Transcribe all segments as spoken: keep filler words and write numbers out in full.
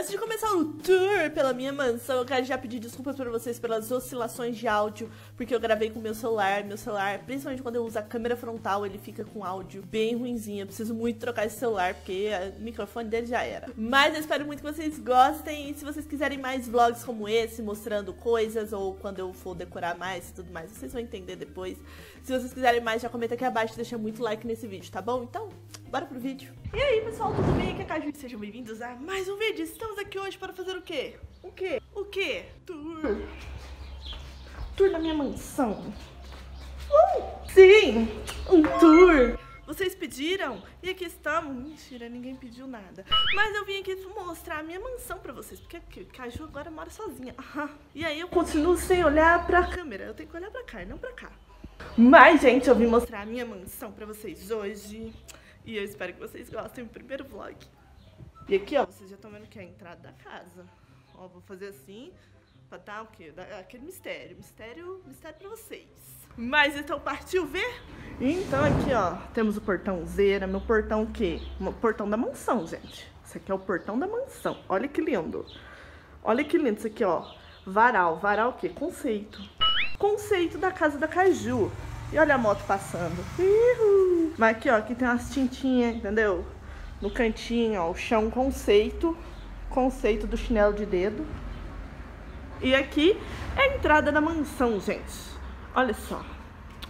Antes de começar o tour pela minha mansão, eu quero já pedir desculpas pra vocês pelas oscilações de áudio, porque eu gravei com o meu celular. Meu celular, principalmente quando eu uso a câmera frontal, ele fica com áudio bem ruinzinho. Eu preciso muito trocar esse celular, porque o microfone dele já era. Mas eu espero muito que vocês gostem. E se vocês quiserem mais vlogs como esse, mostrando coisas, ou quando eu for decorar mais e tudo mais, vocês vão entender depois. Se vocês quiserem mais, já comenta aqui abaixo e deixa muito like nesse vídeo, tá bom? Então, bora pro vídeo. E aí, pessoal, tudo bem? Aqui é a Caju. Sejam bem-vindos a mais um vídeo. Estamos aqui hoje para fazer o quê? O quê? O quê? Tour. Tour da minha mansão. Uh, sim, um tour. Vocês pediram e aqui estamos. Mentira, ninguém pediu nada. Mas eu vim aqui mostrar a minha mansão pra vocês, porque a Caju agora mora sozinha. Ah, e aí eu continuo sem olhar pra câmera. Eu tenho que olhar pra cá, não pra cá. Mas, gente, eu vim mostrar a minha mansão pra vocês hoje. E eu espero que vocês gostem do primeiro vlog. E aqui, ó, vocês já estão vendo que é a entrada da casa. Ó, vou fazer assim pra dar o quê? Aquele mistério. Mistério, mistério pra vocês. Mas então partiu ver? Então aqui, ó, temos o portãozeira. Meu portão o quê? O portão da mansão, gente. Isso aqui é o portão da mansão. Olha que lindo. Olha que lindo isso aqui, ó. Varal. Varal o quê? Conceito. Conceito da casa da Caju. E olha a moto passando. Uhul. Mas aqui, ó, aqui tem umas tintinhas, entendeu? No cantinho, ó, o chão conceito. Conceito do chinelo de dedo. E aqui é a entrada da mansão, gente. Olha só.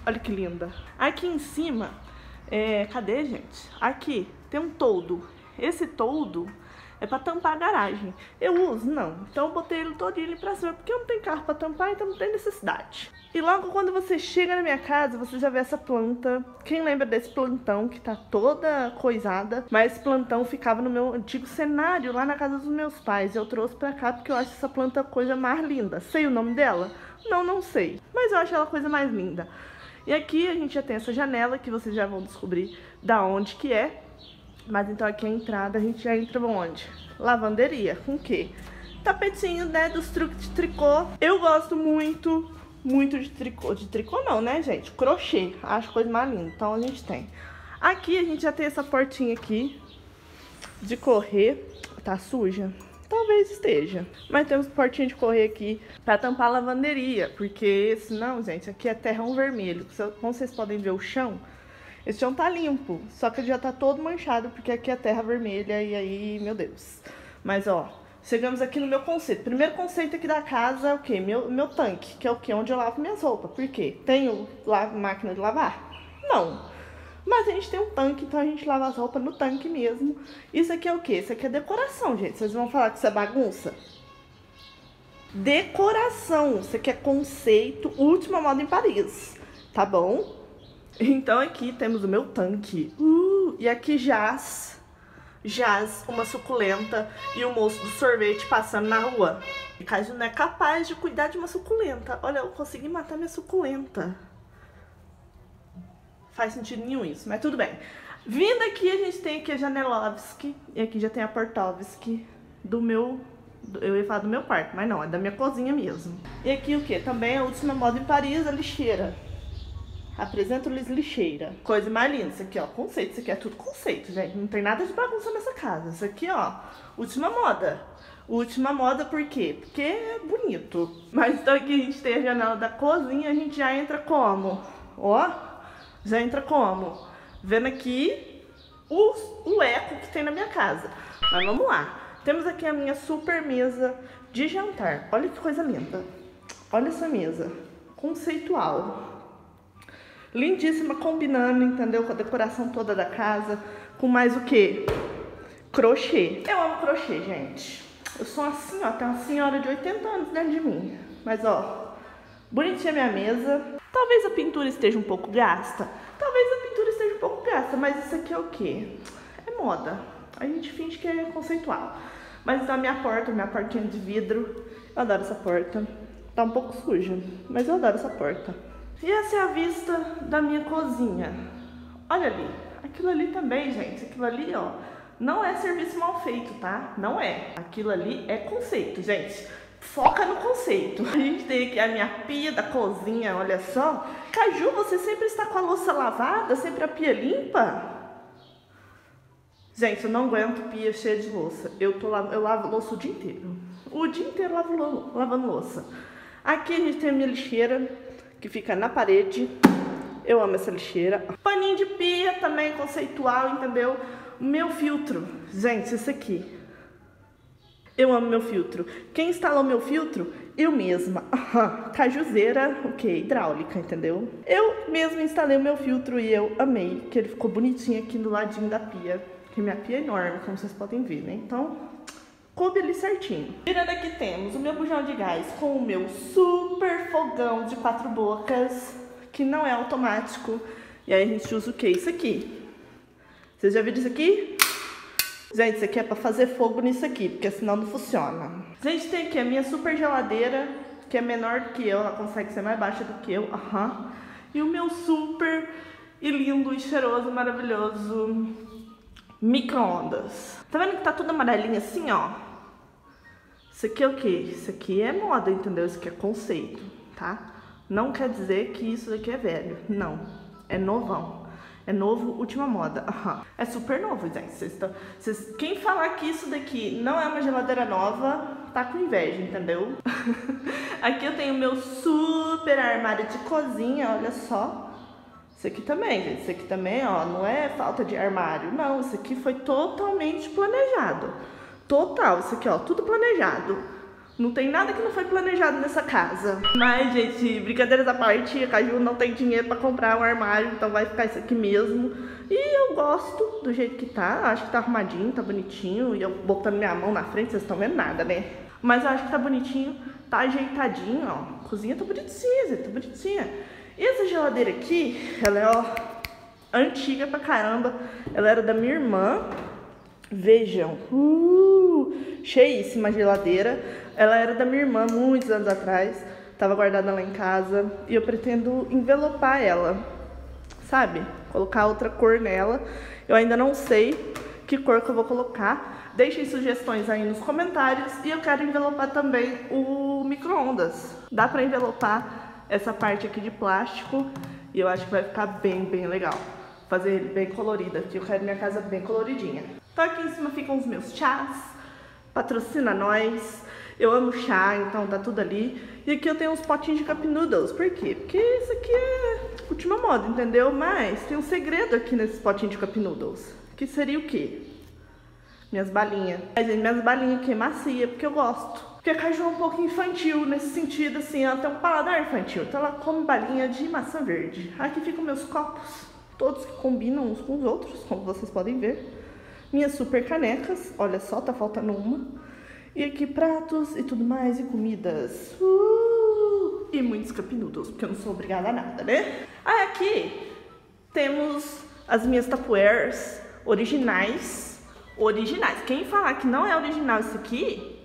Olha que linda. Aqui em cima, é... cadê, gente? Aqui tem um toldo. Esse toldo é pra tampar a garagem. Eu uso? Não. Então eu botei ele todinho ali pra cima, porque eu não tenho carro pra tampar, então não tem necessidade. E logo quando você chega na minha casa, você já vê essa planta. Quem lembra desse plantão que tá toda coisada? Mas esse plantão ficava no meu antigo cenário, lá na casa dos meus pais. Eu trouxe pra cá porque eu acho essa planta a coisa mais linda. Sei o nome dela? Não, não sei. Mas eu acho ela a coisa mais linda. E aqui a gente já tem essa janela, que vocês já vão descobrir da onde que é. Mas então aqui a entrada, a gente já entra onde? Lavanderia, com o quê? Tapetinho, né, dos truques de tricô. Eu gosto muito, muito de tricô. De tricô não, né, gente? Crochê, acho coisa mais linda, então a gente tem. Aqui a gente já tem essa portinha aqui, de correr. Tá suja? Talvez esteja. Mas temos portinha de correr aqui pra tampar a lavanderia, porque senão, gente, aqui é terrão vermelho. Como vocês podem ver o chão... Esse chão tá limpo, só que ele já tá todo manchado, porque aqui é terra vermelha e aí, meu Deus. Mas, ó, chegamos aqui no meu conceito. Primeiro conceito aqui da casa é o quê? Meu, meu tanque, que é o quê? Onde eu lavo minhas roupas. Por quê? Tenho lavo, máquina de lavar? Não. Mas a gente tem um tanque, então a gente lava as roupas no tanque mesmo. Isso aqui é o quê? Isso aqui é decoração, gente. Vocês vão falar que isso é bagunça? Decoração. Isso aqui é conceito, última moda em Paris. Tá bom? Então aqui temos o meu tanque. Uh, e aqui jaz, jaz, uma suculenta e o moço do sorvete passando na rua. E Caju não é capaz de cuidar de uma suculenta. Olha, eu consegui matar minha suculenta. Faz sentido nenhum isso, mas tudo bem. Vindo aqui, a gente tem aqui a Janelovski. E aqui já tem a Portovski do meu... Eu ia falar do meu quarto, mas não, é da minha cozinha mesmo. E aqui o que? Também a última moda em Paris, a lixeira. Apresento-lhes lixeira. Coisa mais linda. Isso aqui, ó, conceito. Isso aqui é tudo conceito, gente. Não tem nada de bagunça nessa casa. Isso aqui, ó, última moda. Última moda por quê? Porque é bonito. Mas então aqui a gente tem a janela da cozinha. A gente já entra como? Ó, já entra como? Vendo aqui o, o eco que tem na minha casa. Mas vamos lá. Temos aqui a minha super mesa de jantar. Olha que coisa linda. Olha essa mesa. Conceitual. Lindíssima, combinando, entendeu? Com a decoração toda da casa. Com mais o quê? Crochê. Eu amo crochê, gente. Eu sou assim, ó. Tem uma senhora de oitenta anos dentro de mim. Mas, ó, bonitinha minha mesa. Talvez a pintura esteja um pouco gasta. Talvez a pintura esteja um pouco gasta. Mas isso aqui é o quê? É moda. A gente finge que é conceitual. Mas então a minha porta, minha portinha de vidro. Eu adoro essa porta. Tá um pouco suja, mas eu adoro essa porta. E essa é a vista da minha cozinha. Olha ali. Aquilo ali também, gente. Aquilo ali, ó, não é serviço mal feito, tá? Não é. Aquilo ali é conceito, gente. Foca no conceito. A gente tem aqui a minha pia da cozinha, olha só. Caju, você sempre está com a louça lavada? Sempre a pia limpa? Gente, eu não aguento pia cheia de louça. Eu, tô, eu lavo louça o dia inteiro. O dia inteiro eu lavo lavando louça. Aqui a gente tem a minha lixeira, que fica na parede. Eu amo essa lixeira. Paninho de pia também, conceitual, entendeu? O meu filtro. Gente, esse aqui. Eu amo meu filtro. Quem instalou meu filtro? Eu mesma. Cajuzeira, o que? Hidráulica, entendeu? Eu mesma instalei o meu filtro e eu amei, que ele ficou bonitinho aqui do ladinho da pia. Que minha pia é enorme, como vocês podem ver, né? Então, coube ali certinho. Virando aqui temos o meu bujão de gás com o meu super fogão de quatro bocas, que não é automático. E aí a gente usa o que? Isso aqui. Vocês já viram isso aqui? Gente, isso aqui é pra fazer fogo nisso aqui, porque senão não funciona. Gente, tem aqui a minha super geladeira, que é menor que eu, ela consegue ser mais baixa do que eu. Uhum. E o meu super e lindo e cheiroso, maravilhoso micro-ondas. Tá vendo que tá tudo amarelinho assim, ó? Isso aqui é o que? Isso aqui é moda, entendeu? Isso aqui é conceito, tá? Não quer dizer que isso daqui é velho, não. É novão. É novo, última moda. Uhum. É super novo, gente. Vocês tão... Vocês... Quem falar que isso daqui não é uma geladeira nova, tá com inveja, entendeu? Aqui eu tenho o meu super armário de cozinha, olha só. Isso aqui também, gente. Isso aqui também, ó, não é falta de armário, não. Isso aqui foi totalmente planejado. Total, isso aqui, ó, tudo planejado. Não tem nada que não foi planejado nessa casa. Mas, gente, brincadeiras à parte, a Caju não tem dinheiro pra comprar um armário, então vai ficar isso aqui mesmo. E eu gosto do jeito que tá, acho que tá arrumadinho, tá bonitinho. E eu botando minha mão na frente, vocês estão vendo nada, né? Mas eu acho que tá bonitinho, tá ajeitadinho, ó. A cozinha tá bonitinha, gente, tá bonitinha. E essa geladeira aqui, ela é, ó, antiga pra caramba. Ela era da minha irmã. Vejam, uh, cheíssima geladeira. Ela era da minha irmã muitos anos atrás. Tava guardada lá em casa. E eu pretendo envelopar ela, sabe? Colocar outra cor nela. Eu ainda não sei que cor que eu vou colocar. Deixem sugestões aí nos comentários. E eu quero envelopar também o micro-ondas. Dá pra envelopar essa parte aqui de plástico. E eu acho que vai ficar bem, bem legal. Fazer ele bem colorida, porque eu quero minha casa bem coloridinha. Então aqui em cima ficam os meus chás, patrocina nós, eu amo chá, então tá tudo ali. E aqui eu tenho uns potinhos de cup noodles, por quê? Porque isso aqui é última moda, entendeu? Mas tem um segredo aqui nesses potinhos de cup noodles, que seria o quê? Minhas balinhas. Mas, gente, minhas balinhas aqui é macia, porque eu gosto. Porque a Caju é um pouco infantil nesse sentido, assim, ela tem um paladar infantil, então ela come balinha de maçã verde. Aqui ficam meus copos. Todos que combinam uns com os outros, como vocês podem ver. Minhas super canecas, olha só, tá faltando uma. E aqui pratos e tudo mais, e comidas. Uh! E muitos cup noodles, porque eu não sou obrigada a nada, né? Aí aqui temos as minhas tupperwares originais. Originais. Quem falar que não é original isso aqui,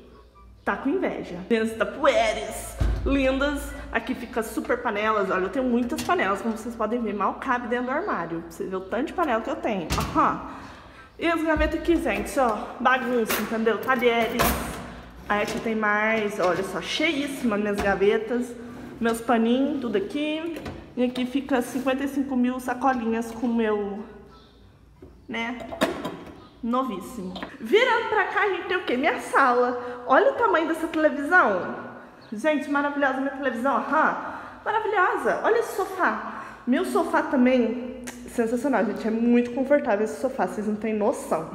tá com inveja. Minhas tupperwares lindas. Aqui fica super panelas, olha, eu tenho muitas panelas, como vocês podem ver, mal cabe dentro do armário. Pra vocês verem o tanto de panela que eu tenho. Uhum. E as gavetas aqui, gente, ó, bagunça, entendeu? Talheres. Aí aqui tem mais, olha só, cheíssima minhas gavetas, meus paninhos, tudo aqui. E aqui fica cinquenta e cinco mil sacolinhas com o meu, né, novíssimo. Virando pra cá, a gente tem o quê? Minha sala. Olha o tamanho dessa televisão. Gente, maravilhosa minha televisão, aham, maravilhosa, olha esse sofá, meu sofá também, sensacional, gente, é muito confortável esse sofá, vocês não têm noção.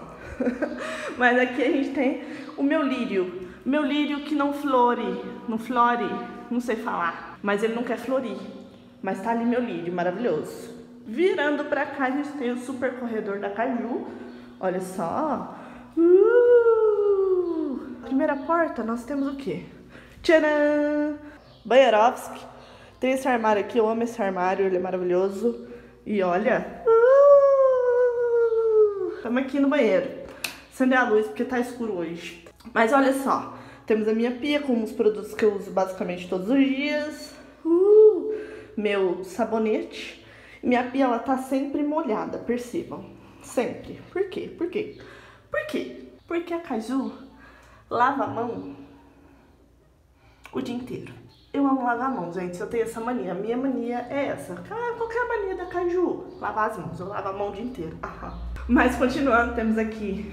Mas aqui a gente tem o meu lírio, meu lírio que não flore, não flore, não sei falar, mas ele não quer florir, mas tá ali meu lírio, maravilhoso. Virando pra cá a gente tem o super corredor da Caju, olha só, uh! Primeira porta nós temos o quê? Tcharam! Banheirovski. Tem esse armário aqui, eu amo esse armário, ele é maravilhoso. E olha, estamos uh! aqui no banheiro. Acender a luz porque tá escuro hoje. Mas olha só, temos a minha pia com os produtos que eu uso basicamente todos os dias. Uh! Meu sabonete. Minha pia, ela tá sempre molhada, percebam. Sempre. Por quê? Por quê? Por quê? Porque a Caju lava a mão o dia inteiro. Eu amo lavar a mão, gente. Eu tenho essa mania. Minha mania é essa. Ah, qual que é a mania da Caju? Lavar as mãos. Eu lavo a mão o dia inteiro. Aham. Mas continuando, temos aqui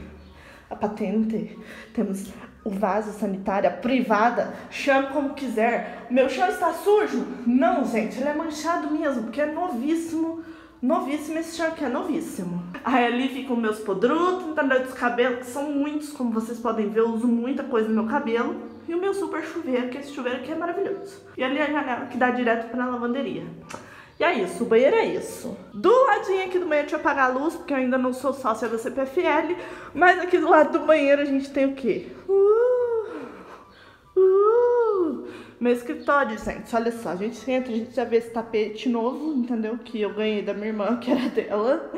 a patente, temos o vaso sanitário, a privada, chame como quiser. Meu chão está sujo? Não, gente, ele é manchado mesmo, porque é novíssimo, novíssimo esse chão aqui, é novíssimo. Aí ali ficam meus produtos, entendeu? Dos cabelos, que são muitos, como vocês podem ver, eu uso muita coisa no meu cabelo. E o meu super chuveiro, que esse chuveiro aqui é maravilhoso. E ali a janela que dá direto para a lavanderia. E é isso, o banheiro é isso. Do ladinho aqui do banheiro, deixa eu apagar a luz, porque eu ainda não sou sócia da C P F L. Mas aqui do lado do banheiro a gente tem o quê? Uh, uh, meu escritório, gente. Olha só, a gente entra, a gente já vê esse tapete novo, entendeu? Que eu ganhei da minha irmã, que era dela.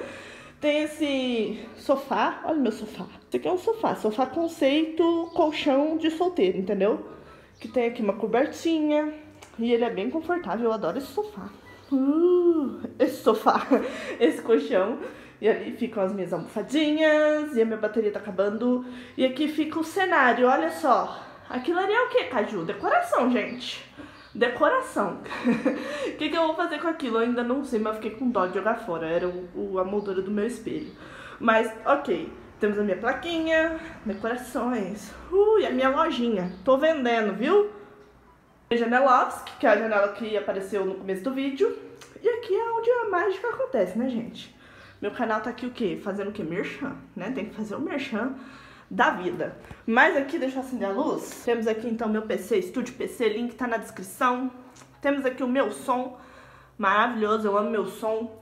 Tem esse sofá, olha o meu sofá. Esse aqui é um sofá, sofá conceito colchão de solteiro, entendeu? Que tem aqui uma cobertinha. E ele é bem confortável, eu adoro esse sofá. Uh, esse sofá, esse colchão. E ali ficam as minhas almofadinhas. E a minha bateria tá acabando. E aqui fica o cenário, olha só. Aquilo ali é o que, Caju? Decoração, gente. Decoração. O que, que eu vou fazer com aquilo? Eu ainda não sei, mas fiquei com dó de jogar fora. Era o, o, a moldura do meu espelho. Mas, ok. Temos a minha plaquinha, decorações. Uh, e a minha lojinha. Tô vendendo, viu? Janelovski, que é a janela que apareceu no começo do vídeo. E aqui é onde a mágica acontece, né, gente? Meu canal tá aqui o quê? Fazendo o quê? Merchan, né? Tem que fazer o merchan da vida. Mas aqui, deixa eu acender a luz. Temos aqui, então, meu P C, estúdio P C, link tá na descrição. Temos aqui o meu som, maravilhoso, eu amo meu som.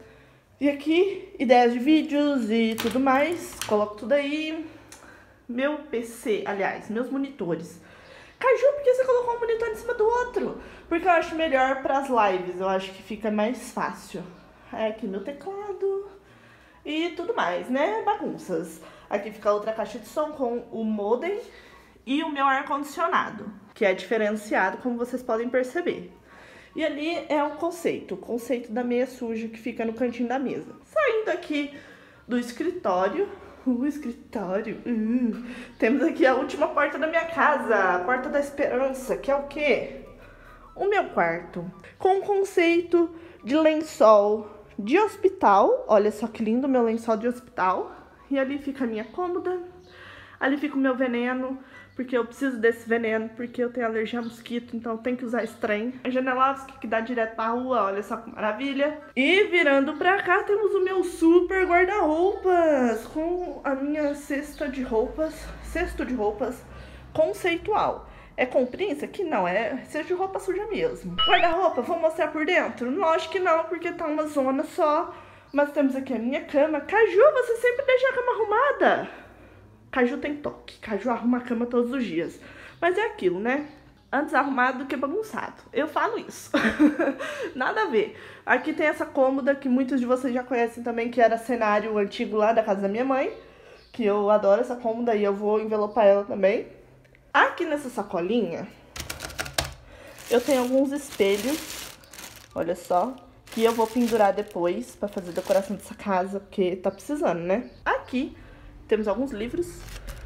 E aqui, ideias de vídeos e tudo mais, coloco tudo aí. Meu P C, aliás, meus monitores. Caju, por que você colocou um monitor em cima do outro? Porque eu acho melhor para as lives, eu acho que fica mais fácil. É aqui meu teclado e tudo mais, né? Bagunças. Aqui fica outra caixa de som com o modem e o meu ar-condicionado, que é diferenciado, como vocês podem perceber. E ali é o conceito, o conceito da meia suja que fica no cantinho da mesa. Saindo aqui do escritório... O escritório. Uh, temos aqui a última porta da minha casa, a Porta da Esperança, que é o quê? O meu quarto. Com o conceito de lençol de hospital. Olha só que lindo o meu lençol de hospital. E ali fica a minha cômoda. Ali fica o meu veneno, porque eu preciso desse veneno, porque eu tenho alergia a mosquito, então eu tenho que usar esse trem. A Janelovski, que dá direto pra rua, olha só que maravilha. E virando pra cá, temos o meu super guarda-roupas, com a minha cesta de roupas, cesto de roupas conceitual. É comprinha isso aqui? Não, é cesto de roupa suja mesmo. Guarda-roupa, vou mostrar por dentro? Lógico que não, porque tá uma zona só. Mas temos aqui a minha cama. Caju, você sempre deixa a cama arrumada? Caju tem toque, Caju arruma a cama todos os dias. Mas é aquilo, né? Antes arrumado do que bagunçado. Eu falo isso. Nada a ver. Aqui tem essa cômoda que muitos de vocês já conhecem também, que era cenário antigo lá da casa da minha mãe. Que eu adoro essa cômoda e eu vou envelopar ela também. Aqui nessa sacolinha, eu tenho alguns espelhos. Olha só. Que eu vou pendurar depois pra fazer a decoração dessa casa, porque tá precisando, né? Aqui... temos alguns livros,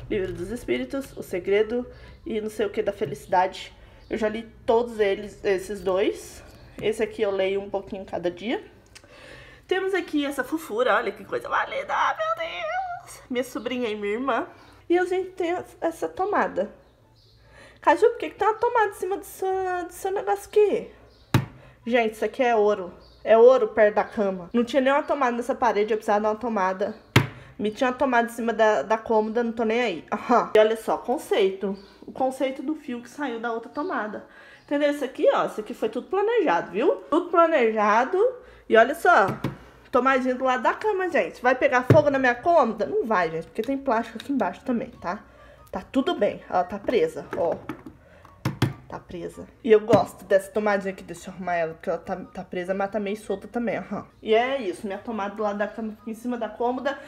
Livro dos Espíritos, O Segredo e não sei o que da Felicidade. Eu já li todos eles, esses dois. Esse aqui eu leio um pouquinho cada dia. Temos aqui essa fofura, olha que coisa válida, meu Deus! Minha sobrinha e minha irmã. E a gente tem essa tomada. Caju, por que que tem uma tomada em cima do seu, do seu negócio aqui? Gente, isso aqui é ouro. É ouro perto da cama. Não tinha nenhuma tomada nessa parede, eu precisava dar uma tomada. Me tinha tomado em cima da, da cômoda, não tô nem aí. Uhum. E olha só, conceito. O conceito do fio que saiu da outra tomada. Entendeu? Isso aqui, ó. Isso aqui foi tudo planejado, viu? Tudo planejado. E olha só. Tomadinha do lado da cama, gente. Vai pegar fogo na minha cômoda? Não vai, gente. Porque tem plástico aqui embaixo também, tá? Tá tudo bem. Ela tá presa, ó. Tá presa. E eu gosto dessa tomadinha aqui, deixa eu arrumar ela, porque ela tá, tá presa, mas tá meio solta também, aham. E é isso, minha tomada do lado da cama fica em cima da cômoda,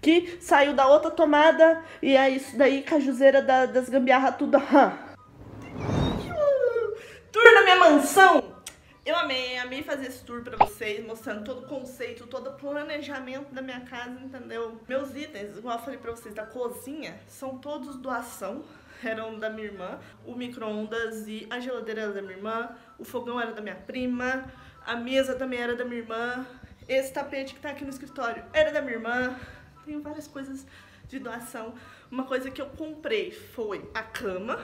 que saiu da outra tomada, e é isso daí, cajuzeira da, das gambiarras, tudo, aham. Tour na minha mansão! Eu amei, amei fazer esse tour pra vocês, mostrando todo o conceito, todo o planejamento da minha casa, entendeu? Meus itens, igual eu falei pra vocês, da cozinha, são todos doação. Eram da minha irmã, o micro-ondas e a geladeira era da minha irmã, o fogão era da minha prima, a mesa também era da minha irmã, esse tapete que tá aqui no escritório era da minha irmã, Tenho várias coisas de doação. Uma coisa que eu comprei foi a cama,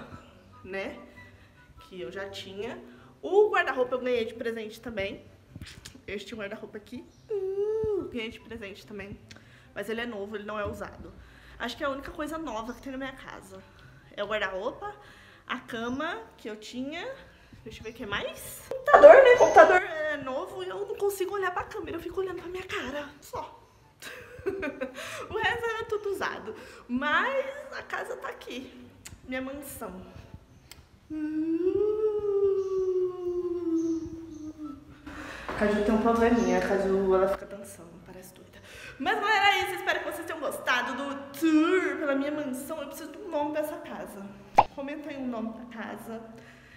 né? Que eu já tinha. O guarda-roupa eu ganhei de presente também. Este guarda-roupa aqui. Uh, ganhei de presente também. Mas ele é novo, ele não é usado. Acho que é a única coisa nova que tem na minha casa. É o guarda-roupa, a cama que eu tinha. Deixa eu ver o que mais. Computador, né? Computador é novo e eu não consigo olhar pra câmera. Eu fico olhando pra minha cara. Só. O resto era tudo usado. Mas a casa tá aqui. Minha mansão. A Caju tem um probleminha. A Caju, ela fica dançando. Parece doida. Mas, galera, é isso. Espero que vocês tenham gostado do tour pela minha mansão. Eu preciso de um nome pra essa casa. Comenta aí um nome pra casa,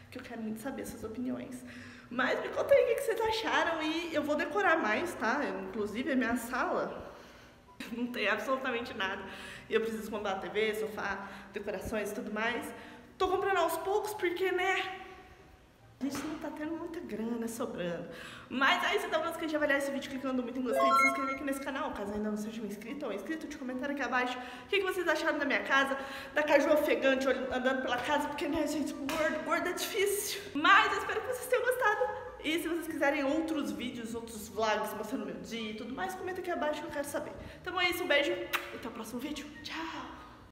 que eu quero muito saber suas opiniões. Mas me conta aí o que vocês acharam e eu vou decorar mais, tá? Inclusive, a minha sala não tem absolutamente nada. E eu preciso comprar a T V, sofá, decorações e tudo mais. Tô comprando aos poucos porque, né? A gente não tá tendo muita grana sobrando. Mas aí, se dá pra não esquecer de avaliar esse vídeo clicando muito em gostei, de se inscrever aqui nesse canal, caso ainda não seja um inscrito ou inscrito, de comentar aqui abaixo o que, que vocês acharam da minha casa, da Caju ofegante andando pela casa, porque, né, gente, gordo, gordo é difícil. Mas eu espero que vocês tenham gostado. E se vocês quiserem outros vídeos, outros vlogs mostrando meu dia e tudo mais, comenta aqui abaixo que eu quero saber. Então é isso, um beijo e até o próximo vídeo. Tchau!